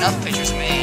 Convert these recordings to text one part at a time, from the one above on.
enough pictures of me.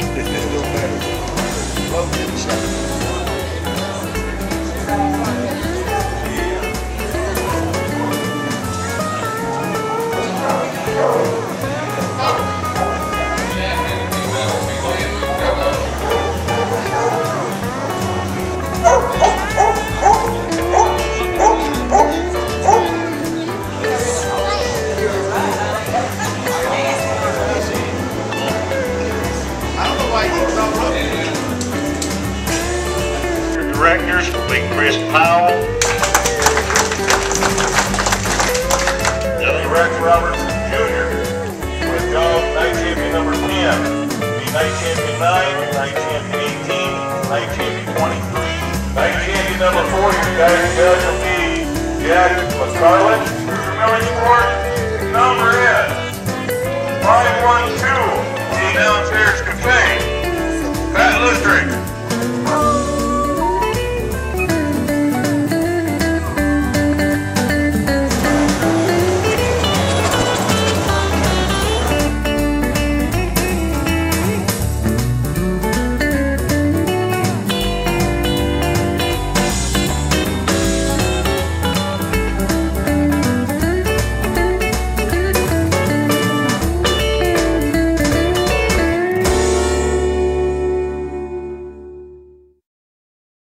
Directors will be Chris Powell, W. Rex Robertson, Jr. With dogs, night champion number 10, be night champion 9, night champion 18, night champion 23, night champion number 4. Your guys' judge will be Jack McCarlin. Remember your board number is 512, the downstairs cafe. Pat Lutrick.